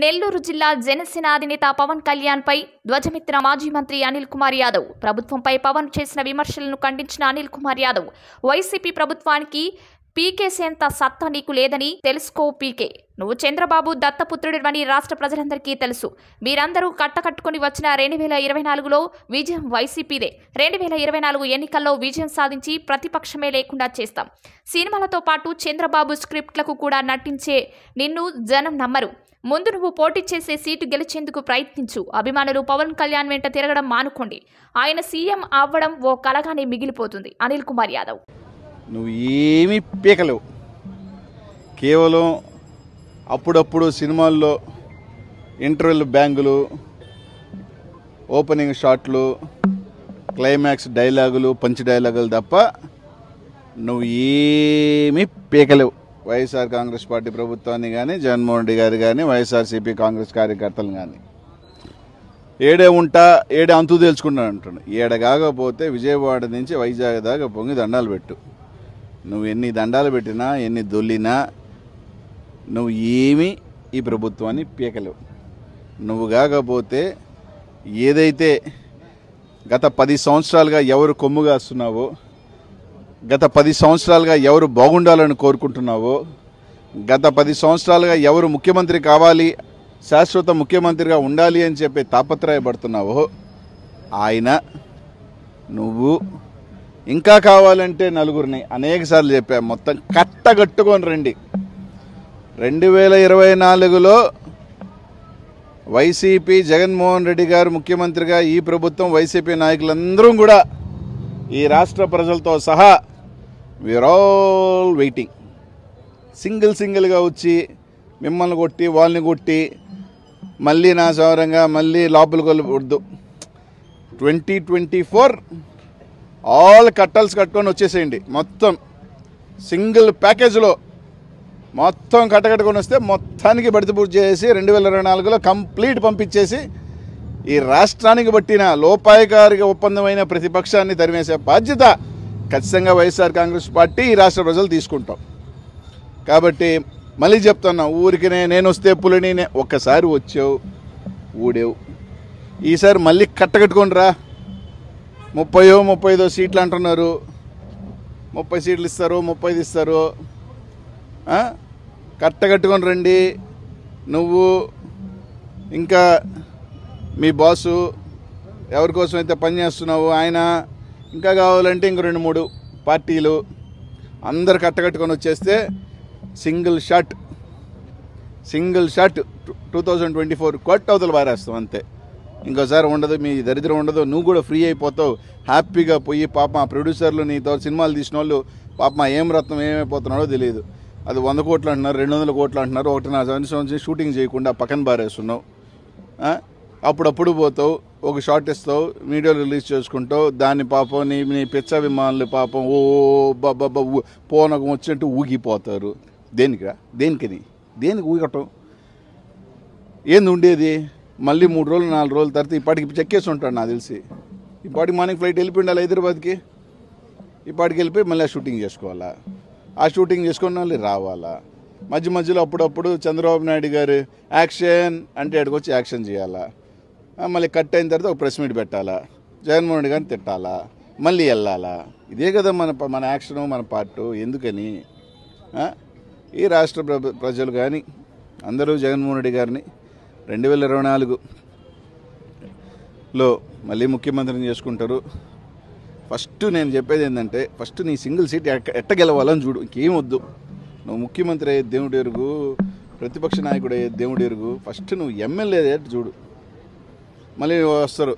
నెల్లూరు జిల్లా జనసేన అధినేత పవన్ కళ్యాణ్ పై ధ్వజమెత్తిన మాజీ మంత్రి అనిల్ కుమార్ యాదవ్ ప్రభుత్వంపై పవన్ చేసిన విమర్శలను ఖండించిన అనిల్ కుమార్ యాదవ్ వైసీపీ ప్రభుత్వానికి పీకేసేంత సత్తా నీకు లేదని తెలుసుకో పీకే నువ్వు చంద్రబాబు దత్తపుత్రుడివని రాష్ట్ర ప్రజలందరికీ తెలుసు మీరందరూ కట్టకట్టుకుని వచ్చిన 2024లో విజయం వైసీపీదే 2024 ఎన్నికల్లో విజయం సాధించి ప్రతిపక్షమే లేకుండా చేస్తాం సినిమాలతో పాటు చంద్రబాబు స్క్రిప్ట్లకు కూడా నటించే నిన్ను జనం నమ్మరు ముందు నువ్వు పోటీ చేసే సీటు గెలిచేందుకు ప్రయత్నించు అభిమానులు పవన్ కళ్యాణ్ వెంట తిరగడం మానుకోండి ఆయన సీఎం అవ్వడం ఓ కలగానే మిగిలిపోతుంది అనిల్ కుమార్ యాదవ్ నువ్వు ఏమీ పీకలేవు కేవలం అప్పుడప్పుడు సినిమాల్లో ఇంటర్వెల్ బ్యాంగులు ఓపెనింగ్ షాట్లు క్లైమాక్స్ డైలాగులు పంచ్ డైలాగులు తప్ప నువ్వు ఏమీ పీకలేవు వైఎస్ఆర్ కాంగ్రెస్ పార్టీ ప్రభుత్వాన్ని కానీ జగన్మోహన్ రెడ్డి గారు కానీ వైఎస్ఆర్సీపీ కాంగ్రెస్ కార్యకర్తలు కానీ ఏడే అంతు తేల్చుకుంటా అంటున్నాను ఏడ కాకపోతే విజయవాడ నుంచి వైజాగ్ దాకా పొంగి దండాలు పెట్టు నువ్వు ఎన్ని దండాలు పెట్టినా ఎన్ని దొల్లినా నువ్వు ఏమీ ఈ ప్రభుత్వాన్ని పీకలేవు నువ్వు కాకపోతే ఏదైతే గత 10 సంవత్సరాలుగా ఎవరు కొమ్ము కాస్తున్నావో గత 10 సంవత్సరాలుగా ఎవరు బాగుండాలని కోరుకుంటున్నావో గత 10 సంవత్సరాలుగా ఎవరు ముఖ్యమంత్రి కావాలి శాశ్వత ముఖ్యమంత్రిగా ఉండాలి అని చెప్పి తాపత్రయపడుతున్నావో ఆయన నువ్వు ఇంకా కావాలంటే నలుగురిని అనేకసార్లు చెప్పావు మొత్తం కట్టగట్టుకొని రండి 2024లో వైసీపీ జగన్మోహన్ రెడ్డి గారు ముఖ్యమంత్రిగా ఈ ప్రభుత్వం వైసీపీ నాయకులందరూ కూడా ఈ రాష్ట్ర ప్రజలతో సహా వీఆర్ ఆల్ వెయిటింగ్ సింగిల్గా వచ్చి మిమ్మల్ని కొట్టి వాళ్ళని కొట్టి మళ్ళీ నా సౌరంగా మళ్ళీ లోపలికి వెళ్ళకూడదు 2024 ఆల్ కట్టల్స్ కట్టుకొని వచ్చేసేయండి మొత్తం సింగిల్ ప్యాకేజ్లో మొత్తం కట్టకట్టుకొని వస్తే మొత్తానికి బడితి పూర్తి చేసి 2024లో కంప్లీట్ పంపించేసి ఈ రాష్ట్రానికి పట్టిన లోపాయకారిక ఒప్పందమైన ప్రతిపక్షాన్ని తరిమేసే బాధ్యత ఖచ్చితంగా వైఎస్ఆర్ కాంగ్రెస్ పార్టీ ఈ రాష్ట్ర ప్రజలు తీసుకుంటాం కాబట్టి మళ్ళీ చెప్తున్నా ఊరికి నేను వస్తే పులిని ఒక్కసారి వచ్చావు ఊడేవు ఈసారి మళ్ళీ కట్టకట్టుకొని రా 30-35 సీట్లు అంటున్నారు 30 సీట్లు ఇస్తారు 35 ఇస్తారు కట్టకట్టుకొని రండి నువ్వు ఇంకా మీ బాసు ఎవరి కోసం అయితే పనిచేస్తున్నావు ఆయన ఇంకా కావాలంటే ఇంక 2-3 పార్టీలు అందరు కట్టకట్టుకొని వచ్చేస్తే సింగిల్ షాట్ 2024 కొట్టవతలు బారేస్తాం అంతే ఇంకోసారి ఉండదు మీ దరిద్రం ఉండదు నువ్వు కూడా ఫ్రీ అయిపోతావు హ్యాపీగా పోయి పాప ఆ ప్రొడ్యూసర్లు నీతో సినిమాలు తీసిన వాళ్ళు పాప ఏం రత్నం ఏమైపోతున్నాడో తెలియదు అది 100 కోట్లు అంటున్నారు 200 కోట్లు అంటున్నారు 1.5 సంవత్సరం షూటింగ్ చేయకుండా పక్కన బారేస్తున్నావు అప్పుడప్పుడు పోతావు ఒక షార్ట్ ఇస్తావు వీడియో రిలీజ్ చేసుకుంటావు దాన్ని పాపం నీ పిచ్చ అభిమానులు పాపం ఓ బాబా పోనకం వచ్చినట్టు ఊగిపోతారు దేనికి ఊగటం ఏంది ఉండేది మళ్ళీ 3-4 రోజుల తర్వాత ఇప్పటికి చెక్కేసి ఉంటాడు నాకు తెలిసి ఇప్పటికి మార్నింగ్ ఫ్లైట్ వెళ్ళిపోయిండాలి హైదరాబాద్కి ఇప్పటికి వెళ్ళిపోయి మళ్ళీ షూటింగ్ చేసుకోవాలా ఆ షూటింగ్ చేసుకుని మళ్ళీ రావాలా మధ్య మధ్యలో అప్పుడప్పుడు చంద్రబాబు నాయుడు గారు యాక్షన్ అంటే అక్కడికి వచ్చి యాక్షన్ చేయాలా మళ్ళీ కట్ అయిన తర్వాత ఒక ప్రెస్ మీట్ పెట్టాలా జగన్మోహన్ రెడ్డి గారిని తిట్టాలా మళ్ళీ వెళ్ళాలా ఇదే కదా మన యాక్షను మన పార్టు ఎందుకని ఈ రాష్ట్ర ప్రజలు కానీ అందరూ జగన్మోహన్ రెడ్డి గారిని 2024లో మళ్ళీ ముఖ్యమంత్రిని చేసుకుంటారు ఫస్ట్ నేను చెప్పేది ఏంటంటే ఫస్ట్ నీ సింగిల్ సీట్ ఎట్ట గెలవాలని చూడు ఇంకేం వద్దు నువ్వు ముఖ్యమంత్రి అయ్యే దేవుడు ఎరుగు ప్రతిపక్ష నాయకుడు అయ్యే దేవుడు ఎరుగు ఫస్ట్ నువ్వు ఎమ్మెల్యే చూడు మళ్ళీ వస్తారు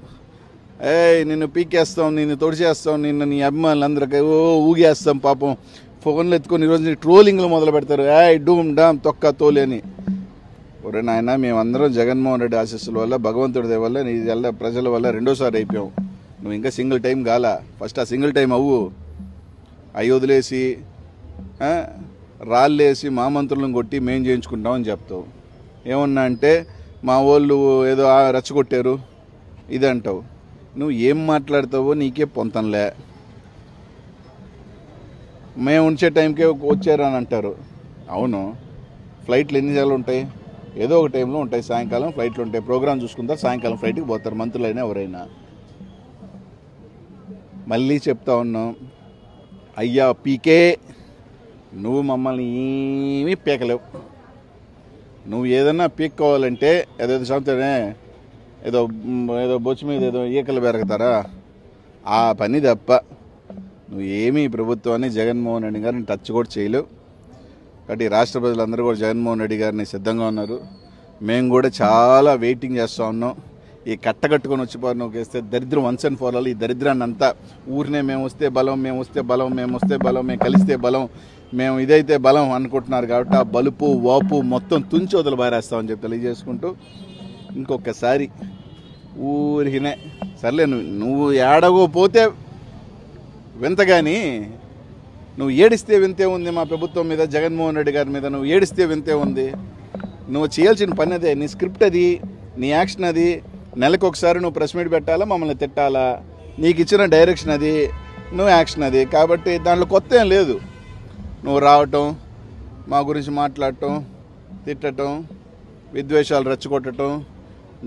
ఏ నిన్ను పీకేస్తాం నిన్ను తొడిచేస్తాం నిన్ను నీ అభిమానులు అందరికీ ఓ ఊగేస్తాం పాపం ఫోన్లు ఎత్తుకొని ఈరోజు నీ ట్రోలింగ్లు మొదలు పెడతారు ఏ డూమ్ డామ్ తొక్క తోలి అని ఒరే నాయన మేమందరం జగన్మోహన్ రెడ్డి ఆశీస్సుల వల్ల భగవంతుడి వల్ల నీ వల్ల ప్రజల వల్ల 2వ సారి అయిపోయాం నువ్వు ఇంకా సింగిల్ టైం కాల ఫస్ట్ ఆ సింగిల్ టైం అవ్వు అవి వదిలేసి రాళ్ళేసి మా మంత్రులను కొట్టి మేం చేయించుకుంటామని చెప్తావు ఏమన్నా అంటే మా వాళ్ళు ఏదో రెచ్చగొట్టారు ఇది అంటావు నువ్వు ఏం మాట్లాడతావో నీకే పొంతంలే మేము ఉంచే టైంకే వచ్చారని అంటారు అవును ఫ్లైట్లు ఎన్నిసార్లు ఉంటాయి ఏదో ఒక టైంలో ఉంటాయి, సాయంకాలం ఫ్లైట్లు ఉంటాయి, ప్రోగ్రామ్ చూసుకుంటారు, సాయంకాలం ఫ్లైట్కి పోతారు మంత్రులైనా ఎవరైనా. మళ్ళీ చెప్తా ఉన్నాం, అయ్యా పీకే నువ్వు మమ్మల్ని ఏమీ పీకలేవు. నువ్వు ఏదన్నా పీక్కోవాలంటే ఏదైతే సంతనే ఏదో ఏదో బొచ్చు మీద ఏదో ఈకలు పెరగతారా, ఆ పని తప్ప నువ్వు ఏమీ ప్రభుత్వాన్ని జగన్మోహన్ రెడ్డి గారిని టచ్ కూడా చేయలేవు. కాబట్టి రాష్ట్ర ప్రజలందరూ కూడా జగన్మోహన్ రెడ్డి గారిని సిద్ధంగా ఉన్నారు. మేము కూడా చాలా వెయిటింగ్ చేస్తూ ఉన్నాం. ఈ కట్టకట్టుకొని వచ్చిపోయి నువ్వు వేస్తే దరిద్రం వన్స్ అండ్ ఫోర్ ఆల్. ఈ దరిద్రాన్ని అంతా ఊరినే మేము వస్తే బలం, మేము వస్తే బలం, మేము వస్తే బలం, మేము కలిస్తే బలం, మేము ఇదైతే బలం అనుకుంటున్నారు. కాబట్టి ఆ బలుపు వాపు మొత్తం తుంచి వదలు బారేస్తామని చెప్పి తెలియజేసుకుంటూ, ఇంకొకసారి ఊరికినే సర్లే నువ్వు ఏడవకపోతే వింత, కానీ నువ్వు ఏడిస్తే వింతే ఉంది. మా ప్రభుత్వం మీద, జగన్మోహన్ రెడ్డి గారి మీద నువ్వు ఏడిస్తే వింతే ఉంది. నువ్వు చేయాల్సిన పని అదే, నీ స్క్రిప్ట్ అది, నీ యాక్షన్ అది. నెలకు ఒకసారి నువ్వు ప్రెస్ మీట్ పెట్టాలా, మమ్మల్ని తిట్టాలా, నీకు ఇచ్చిన డైరెక్షన్ అది, నువ్వు యాక్షన్ అది. కాబట్టి దాంట్లో కొత్త ఏం లేదు. నువ్వు రావటం, మా గురించి మాట్లాడటం, తిట్టడం, విద్వేషాలు రెచ్చగొట్టడం,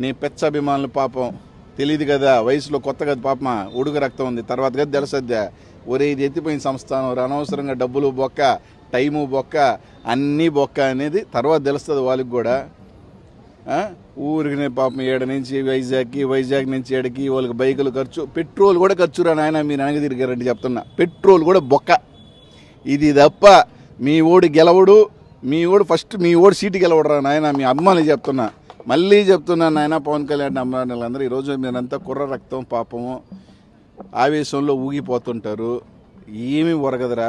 నీ పెచ్చభిమానులు పాపం తెలియదు కదా, వయసులో కొత్త కదా, పాపమా ఉడుకు రక్తం ఉంది, తర్వాత కదా తెలుసద్దా ఒరే ఇది ఎత్తిపోయిన సంస్థానం, అనవసరంగా డబ్బులు బొక్క, టైము బొక్క, అన్నీ బొక్క అనేది తర్వాత తెలుస్తుంది వాళ్ళకి కూడా. ఊరికి పాపం ఏడ నుంచి వైజాగ్కి, వైజాగ్ నుంచి ఏడకి, వాళ్ళకి బైకులు ఖర్చు, పెట్రోల్ కూడా ఖర్చు రా నాయన మీరు వెనక తిరిగారంటే చెప్తున్నా, పెట్రోల్ కూడా బొక్క. ఇది తప్ప మీ ఓడి గెలవడు, మీ ఓడి ఫస్ట్ మీ ఓడి సీటు గెలవడరా నాయన, మీ అమ్మాయిని చెప్తున్నా, మళ్ళీ చెప్తున్నా నాయన. పవన్ కళ్యాణ్ అమ్మాయిలందరూ ఈరోజు మీరంతా కుర్ర రక్తం పాపము ఆవేశంలో ఊగిపోతుంటారు. ఏమి ఒరగదురా,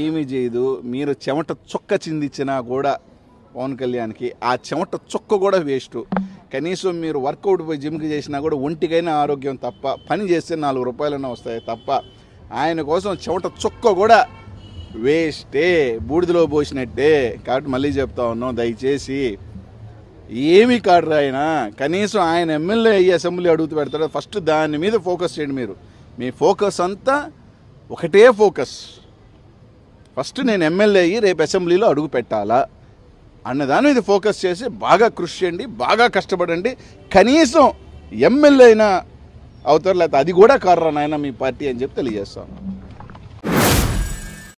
ఏమి చేయదు. మీరు చెమట చుక్క చిందిచ్చినా కూడా పవన్ కళ్యాణ్కి ఆ చెమట చుక్క కూడా వేస్ట్. కనీసం మీరు వర్కౌట్ పోయి జిమ్కి చేసినా కూడా ఒంటికైనా ఆరోగ్యం తప్ప, పని చేస్తే 4 రూపాయలైనా వస్తాయి తప్ప, ఆయన కోసం చెమట చుక్క కూడా వేస్టే, బూడిదలో పోసినట్టే. కాబట్టి మళ్ళీ చెప్తా ఉన్నాం, దయచేసి ఏమీ కాడరా ఆయన. కనీసం ఆయన ఎమ్మెల్యే అయ్యి అసెంబ్లీ అడుగుతూ పెడతాడు, ఫస్ట్ దాని మీద ఫోకస్ చేయండి. మీరు మీ ఫోకస్ అంతా ఒకటే ఫోకస్, ఫస్ట్ నేను ఎమ్మెల్యే అయ్యి రేపు అసెంబ్లీలో అడుగు పెట్టాలా అన్నదాని మీద ఫోకస్ చేసి బాగా కృషి చేయండి, బాగా కష్టపడండి. కనీసం ఎమ్మెల్యే అయినా అవుతారు, లేకపోతే అది కూడా కాడరా నాయన మీ పార్టీ అని చెప్పి తెలియజేస్తాను.